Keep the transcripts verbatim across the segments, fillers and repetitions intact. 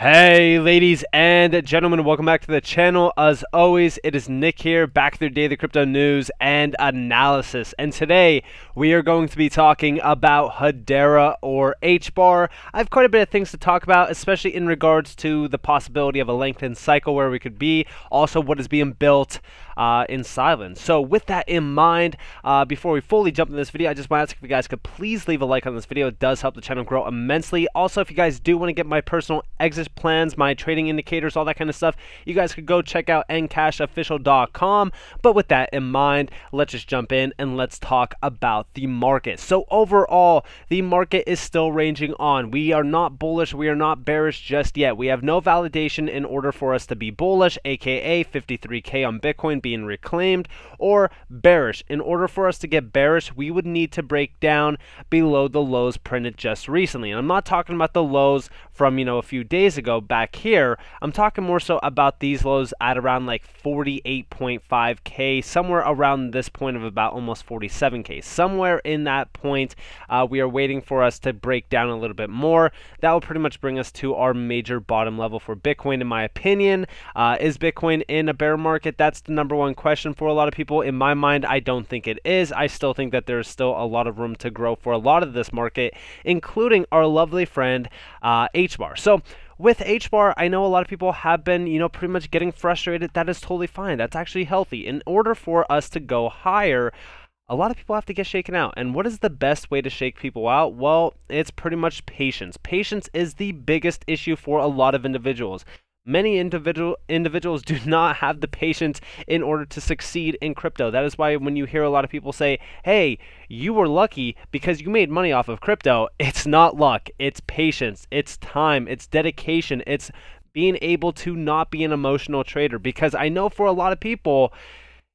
Hey ladies and gentlemen, welcome back to the channel. As always, it is Nick here, back with your daily crypto news and analysis. And today we are going to be talking about Hedera or H B A R. I have quite a bit of things to talk about, especially in regards to the possibility of a lengthened cycle where we could be, also what is being built uh, in silence. So with that in mind, uh, before we fully jump into this video, I just want to ask if you guys could please leave a like on this video. It does help the channel grow immensely. Also, if you guys do want to get my personal exit plans, my trading indicators, all that kind of stuff, you guys could go check out n cash official dot com. But with that in mind, let's just jump in and let's talk about the market. So overall, the market is still ranging on. We are not bullish, we are not bearish just yet. We have no validation in order for us to be bullish, aka fifty-three K on Bitcoin being reclaimed, or bearish. In order for us to get bearish, we would need to break down below the lows printed just recently. And I'm not talking about the lows from, you know, a few days ago back here. I'm talking more so about these lows at around like forty-eight point five K, somewhere around this point of about almost forty-seven K. Somewhere in that point, uh, we are waiting for us to break down a little bit more. That will pretty much bring us to our major bottom level for Bitcoin, in my opinion. Uh, is Bitcoin in a bear market? That's the number one question for a lot of people. In my mind, I don't think it is. I still think that there's still a lot of room to grow for a lot of this market, including our lovely friend uh, H B A R. So with H B A R, I know a lot of people have been, you know, pretty much getting frustrated. That is totally fine. That's actually healthy. In order for us to go higher, a lot of people have to get shaken out. And what is the best way to shake people out? Well, it's pretty much patience. Patience is the biggest issue for a lot of individuals. Many individual individuals do not have the patience in order to succeed in crypto. That is why when you hear a lot of people say, hey, you were lucky because you made money off of crypto, it's not luck, it's patience, it's time, it's dedication, it's being able to not be an emotional trader. Because I know for a lot of people,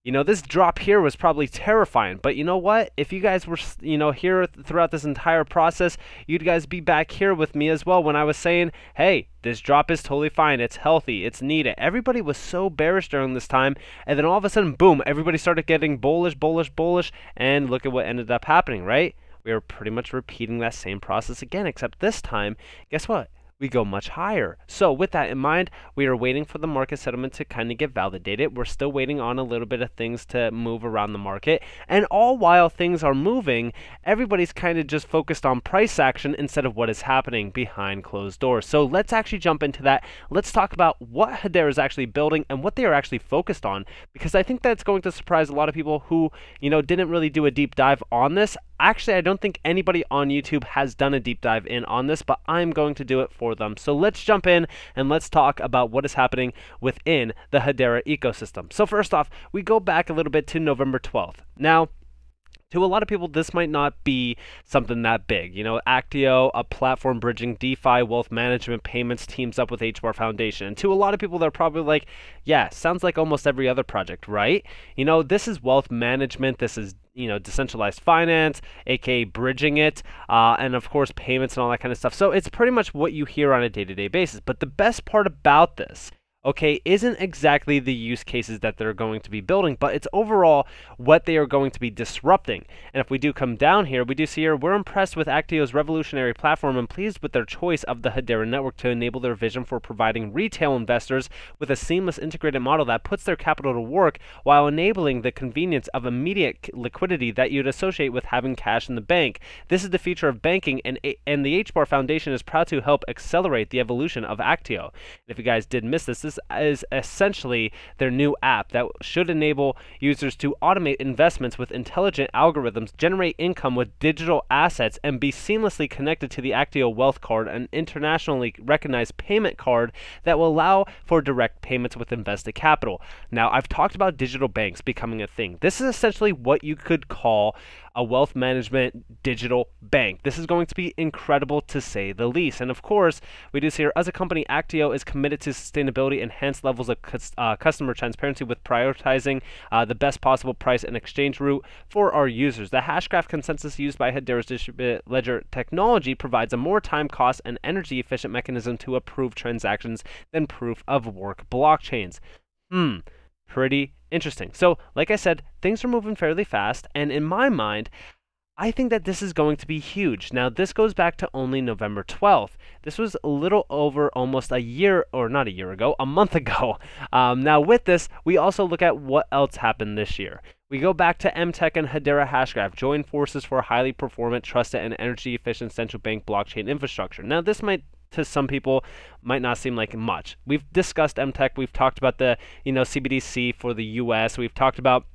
you know, this drop here was probably terrifying, but you know what? If you guys were, you know, here th- throughout this entire process, you'd guys be back here with me as well when I was saying, hey, this drop is totally fine, it's healthy, it's needed. Everybody was so bearish during this time, and then all of a sudden, boom, everybody started getting bullish, bullish, bullish, and look at what ended up happening, right? We were pretty much repeating that same process again, except this time, guess what? We go much higher. So with that in mind, we are waiting for the market sentiment to kind of get validated. We're still waiting on a little bit of things to move around the market. And all while things are moving, everybody's kind of just focused on price action instead of what is happening behind closed doors. So let's actually jump into that. Let's talk about what Hedera is actually building and what they are actually focused on, because I think that's going to surprise a lot of people who, you know, didn't really do a deep dive on this. Actually, I don't think anybody on YouTube has done a deep dive in on this, but I'm going to do it for them. So let's jump in and let's talk about what is happening within the Hedera ecosystem. So first off, we go back a little bit to November twelfth. Now, to a lot of people, this might not be something that big. You know, Actio, a platform bridging DeFi, wealth management, payments, teams up with H B A R Foundation. And to a lot of people, they're probably like, yeah, sounds like almost every other project, right? You know, this is wealth management. This is, you know, decentralized finance, aka bridging it, uh, and of course, payments and all that kind of stuff. So it's pretty much what you hear on a day-to-day basis. But the best part about this, okay, isn't exactly the use cases that they're going to be building, but it's overall what they are going to be disrupting. And if we do come down here, we do see here, we're impressed with Actio's revolutionary platform and pleased with their choice of the Hedera network to enable their vision for providing retail investors with a seamless integrated model that puts their capital to work while enabling the convenience of immediate liquidity that you'd associate with having cash in the bank. This is the future of banking, and, and the H B A R Foundation is proud to help accelerate the evolution of Actio. And if you guys did miss this, this is essentially their new app that should enable users to automate investments with intelligent algorithms, generate income with digital assets, and be seamlessly connected to the Actio Wealth Card, an internationally recognized payment card that will allow for direct payments with invested capital. Now, I've talked about digital banks becoming a thing. This is essentially what you could call a wealth management digital bank. This is going to be incredible, to say the least. And of course, we do see here, as a company, Actio is committed to sustainability, enhanced levels of uh, customer transparency with prioritizing uh, the best possible price and exchange route for our users. The Hashgraph consensus used by Hedera's distributed ledger technology provides a more time, cost, and energy efficient mechanism to approve transactions than proof of work blockchains. Hmm, pretty interesting. So, like I said, things are moving fairly fast, and in my mind, I think that this is going to be huge. Now, this goes back to only November twelfth. This was a little over almost a year, or not a year ago, a month ago. Um, now, with this, we also look at what else happened this year. We go back to Emtech and Hedera Hashgraph, join forces for highly performant, trusted, and energy-efficient central bank blockchain infrastructure. Now, this might, to some people, might not seem like much. We've discussed Emtech. We've talked about the, you know, C B D C for the U S. We've talked about,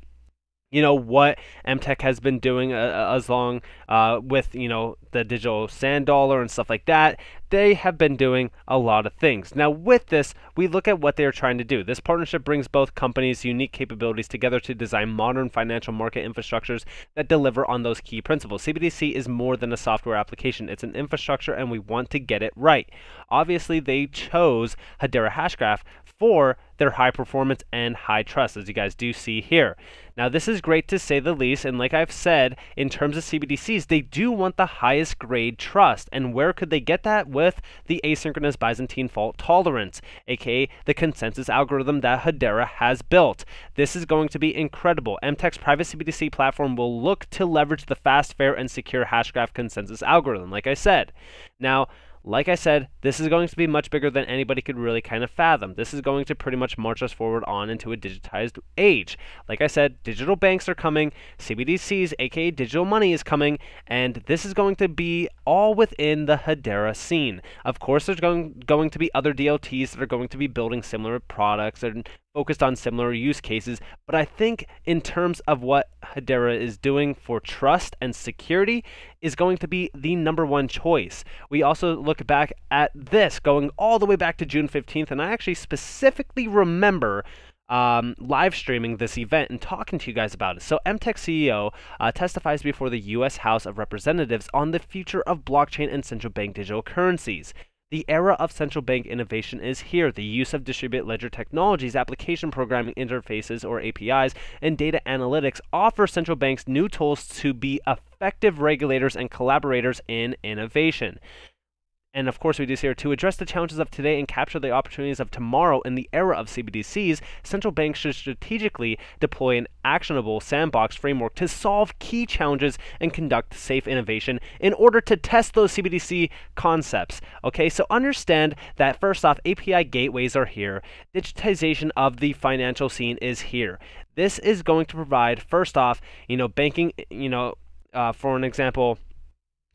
you know, what Emtech has been doing uh, as long uh, with, you know, the digital sand dollar and stuff like that. They have been doing a lot of things. Now, with this, we look at what they are trying to do. This partnership brings both companies' unique capabilities together to design modern financial market infrastructures that deliver on those key principles. C B D C is more than a software application. It's an infrastructure, and we want to get it right. Obviously, they chose Hedera Hashgraph for their high performance and high trust, as you guys do see here. Now, this is great to say the least, and like I've said, in terms of C B D Cs, they do want the highest grade trust, and where could they get that? With the asynchronous Byzantine fault tolerance, aka the consensus algorithm that Hedera has built. This is going to be incredible. Emtech's private C B D C platform will look to leverage the fast, fair, and secure Hashgraph consensus algorithm, like I said. Now, like I said, this is going to be much bigger than anybody could really kind of fathom. This is going to pretty much march us forward on into a digitized age. Like I said, digital banks are coming, C B D Cs, aka digital money, is coming, and this is going to be all within the Hedera scene. Of course, there's going, going to be other D L Ts that are going to be building similar products and focused on similar use cases, but I think in terms of what Hedera is doing for trust and security is going to be the number one choice. We also look back at this going all the way back to June fifteenth, and I actually specifically remember Um, live streaming this event and talking to you guys about it. So Emtech C E O uh, testifies before the U S House of Representatives on the future of blockchain and central bank digital currencies. The era of central bank innovation is here. The use of distributed ledger technologies, application programming interfaces or A P Is, and data analytics offer central banks new tools to be effective regulators and collaborators in innovation. And of course we do see here, to address the challenges of today and capture the opportunities of tomorrow in the era of C B D Cs, central banks should strategically deploy an actionable sandbox framework to solve key challenges and conduct safe innovation in order to test those C B D C concepts. Okay, so understand that first off, A P I gateways are here. Digitization of the financial scene is here. This is going to provide, first off, you know, banking, you know, uh, for an example,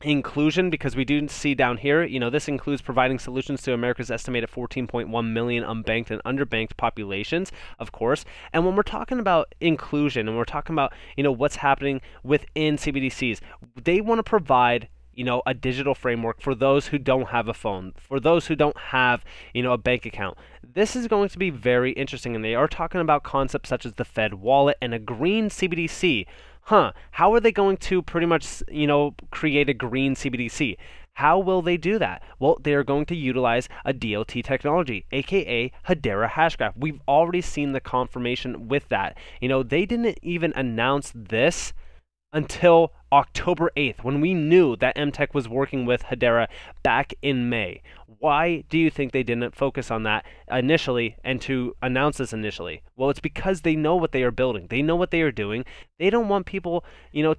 inclusion, because we do see down here, you know, this includes providing solutions to America's estimated fourteen point one million unbanked and underbanked populations, of course. And when we're talking about inclusion and we're talking about, you know, what's happening within C B D Cs, they want to provide, you know, a digital framework for those who don't have a phone, for those who don't have, you know, a bank account. This is going to be very interesting, and they are talking about concepts such as the Fed wallet and a green C B D C. Huh, how are they going to pretty much, you know, create a green C B D C? How will they do that? Well, they are going to utilize a D L T technology, aka Hedera Hashgraph. We've already seen the confirmation with that. You know, they didn't even announce this until October eighth, when we knew that Emtech was working with Hedera back in May. Why do you think they didn't focus on that initially and to announce this initially? Well, it's because they know what they are building. They know what they are doing. They don't want people, you know,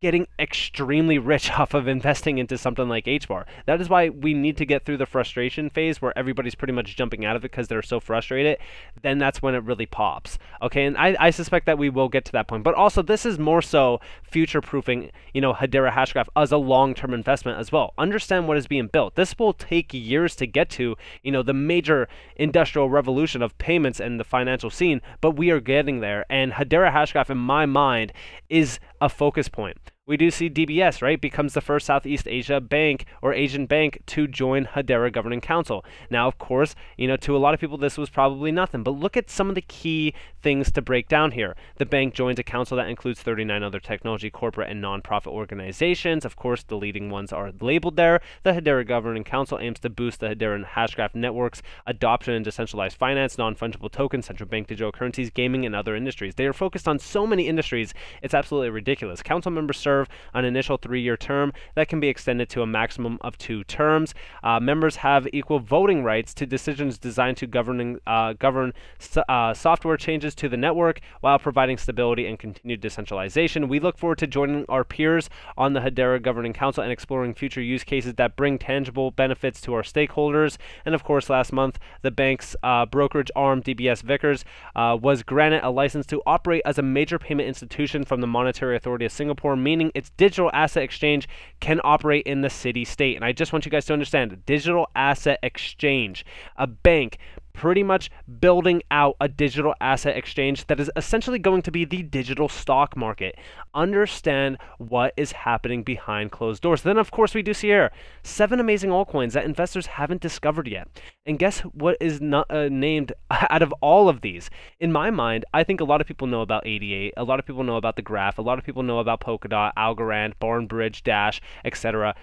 getting extremely rich off of investing into something like H B A R. That is why we need to get through the frustration phase where everybody's pretty much jumping out of it because they're so frustrated. Then that's when it really pops. Okay, and I, I suspect that we will get to that point. But also, this is more so future-proofing, you know, Hedera Hashgraph as a long-term investment as well. Understand what is being built. This will take years to get to, you know, the major industrial revolution of payments and the financial scene, but we are getting there. And Hedera Hashgraph, in my mind, is a focus point. We do see D B S, right, becomes the first Southeast Asia bank or Asian bank to join Hedera Governing Council. Now, of course, you know, to a lot of people, this was probably nothing, but look at some of the key things to break down here. The bank joins a council that includes thirty-nine other technology, corporate, and nonprofit organizations. Of course, the leading ones are labeled there. The Hedera Governing Council aims to boost the Hedera and Hashgraph networks, adoption in decentralized finance, non-fungible tokens, central bank digital currencies, gaming, and other industries. They are focused on so many industries, it's absolutely ridiculous. Council members serve serve an initial three-year term that can be extended to a maximum of two terms. Uh, members have equal voting rights to decisions designed to governing, uh, govern so, uh, software changes to the network while providing stability and continued decentralization. We look forward to joining our peers on the Hedera Governing Council and exploring future use cases that bring tangible benefits to our stakeholders. And of course, last month, the bank's uh, brokerage arm, D B S Vickers, uh, was granted a license to operate as a major payment institution from the Monetary Authority of Singapore, meaning its digital asset exchange can operate in the city-state. And I just want you guys to understand, digital asset exchange, a bank pretty much building out a digital asset exchange that is essentially going to be the digital stock market. Understand what is happening behind closed doors. Then, of course, we do see here seven amazing altcoins that investors haven't discovered yet. And guess what is not uh, named out of all of these? In my mind, I think a lot of people know about eighty-eight, a lot of people know about the Graph, a lot of people know about Polkadot, Algorand, Barnbridge, Dash, et cetera.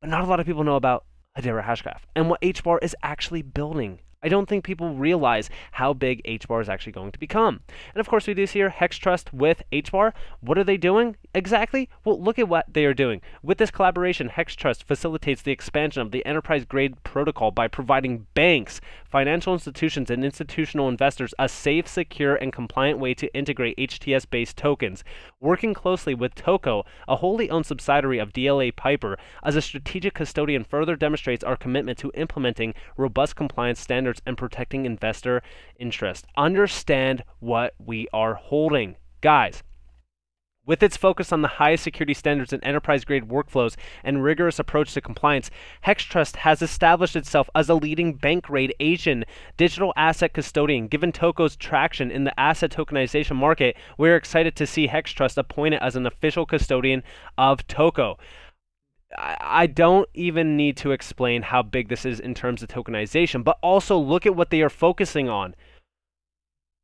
But not a lot of people know about Hedera Hashgraph and what H B A R is actually building. I don't think people realize how big H B A R is actually going to become. And of course, we do see here Hex Trust with H B A R. What are they doing exactly? Well, look at what they are doing. With this collaboration, Hex Trust facilitates the expansion of the enterprise-grade protocol by providing banks, financial institutions, and institutional investors a safe, secure, and compliant way to integrate H T S-based tokens. Working closely with Toco, a wholly owned subsidiary of D L A Piper, as a strategic custodian further demonstrates our commitment to implementing robust compliance standards and protecting investor interest. Understand what we are holding, guys. With its focus on the highest security standards and enterprise-grade workflows and rigorous approach to compliance, Hex Trust has established itself as a leading bank-grade Asian digital asset custodian. Given Toco's traction in the asset tokenization market, we're excited to see Hex Trust appointed as an official custodian of Toco. I don't even need to explain how big this is in terms of tokenization, but also look at what they are focusing on.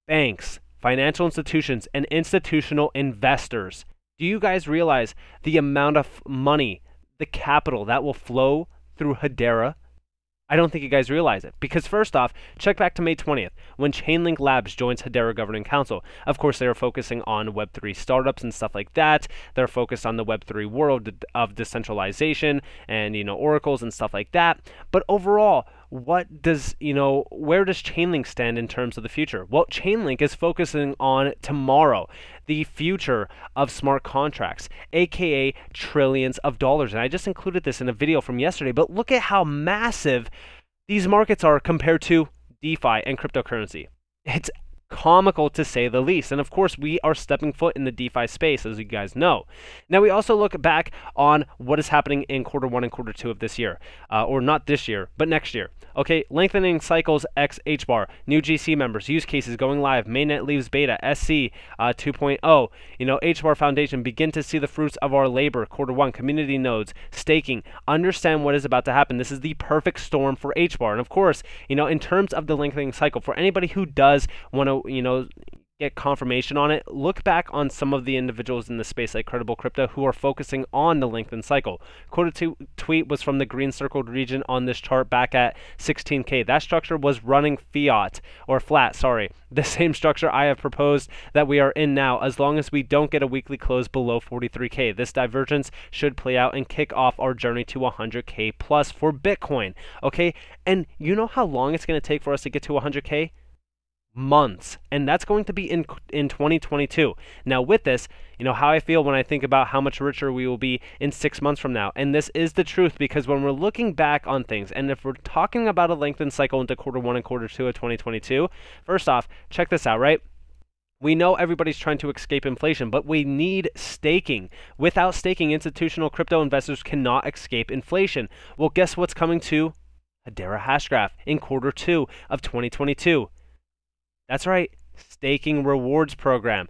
Banks, financial institutions, and institutional investors. Do you guys realize the amount of money, the capital that will flow through Hedera? I don't think you guys realize it, because first off, check back to May twentieth, when Chainlink Labs joins Hedera Governing Council. Of course, they are focusing on Web three startups and stuff like that. They're focused on the Web three world of decentralization and, you know, oracles and stuff like that. But overall, what does, you know, where does Chainlink stand in terms of the future? Well, Chainlink is focusing on tomorrow, the future of smart contracts, aka trillions of dollars. And I just included this in a video from yesterday, but look at how massive these markets are compared to DeFi and cryptocurrency. It's comical, to say the least. And of course, we are stepping foot in the DeFi space, as you guys know. Now, we also look back on what is happening in quarter one and quarter two of this year, uh, or not this year, but next year. Okay, lengthening cycles X H B A R, new G C members, use cases going live, mainnet leaves beta, S C uh, two point oh, you know, H B A R Foundation, begin to see the fruits of our labor, quarter one, community nodes, staking, understand what is about to happen. This is the perfect storm for H B A R. And of course, you know, in terms of the lengthening cycle, for anybody who does want to, you know, get confirmation on it, look back on some of the individuals in the space like Credible Crypto who are focusing on the lengthened cycle. Quarter two tweet was from the green circled region on this chart back at sixteen K. That structure was running fiat, or flat, sorry. The same structure I have proposed that we are in now, as long as we don't get a weekly close below forty-three K. This divergence should play out and kick off our journey to one hundred K plus for Bitcoin, okay? And you know how long it's going to take for us to get to one hundred K? Months, and that's going to be in in twenty twenty-two. Now, with this, you know how I feel when I think about how much richer we will be in six months from now. And this is the truth, because when we're looking back on things, and if we're talking about a lengthened cycle into quarter one and quarter two of twenty twenty-two, first off, check this out, right? We know everybody's trying to escape inflation, but we need staking. Without staking, institutional crypto investors cannot escape inflation. Well, guess what's coming to Hedera Hashgraph in quarter two of twenty twenty-two? That's right, staking rewards program.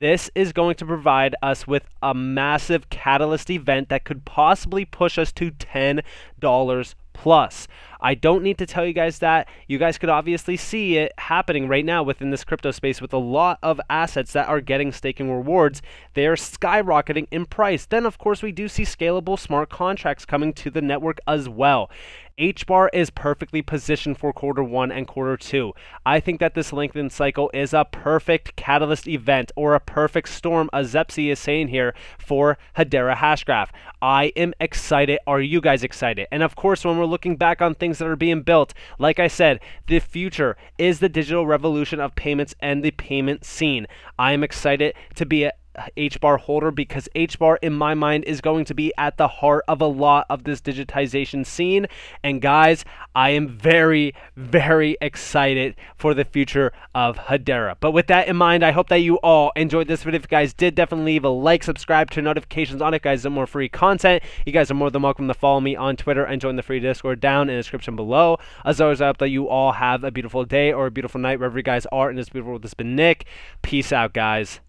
This is going to provide us with a massive catalyst event that could possibly push us to ten dollars plus. I don't need to tell you guys that. You guys could obviously see it happening right now within this crypto space with a lot of assets that are getting staking rewards. They are skyrocketing in price. Then, of course, we do see scalable smart contracts coming to the network as well. H B A R is perfectly positioned for quarter one and quarter two. I think that this lengthened cycle is a perfect catalyst event or a perfect storm, as Zepsi is saying here, for Hedera Hashgraph. I am excited. Are you guys excited? And of course, when we're looking back on things that are being built, like I said, the future is the digital revolution of payments and the payment scene. I am excited to be a H B A R holder because H B A R in my mind is going to be at the heart of a lot of this digitization scene. And guys, I am very, very excited for the future of Hedera. But with that in mind, I hope that you all enjoyed this video. If you guys did, definitely leave a like, subscribe, turn notifications on it, guys. Some more free content. You guys are more than welcome to follow me on Twitter and join the free Discord down in the description below. As always, I hope that you all have a beautiful day or a beautiful night wherever you guys are. And it's beautiful. This has been Nick. Peace out, guys.